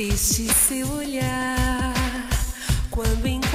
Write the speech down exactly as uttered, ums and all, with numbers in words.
Este seu olhar, quando encontrei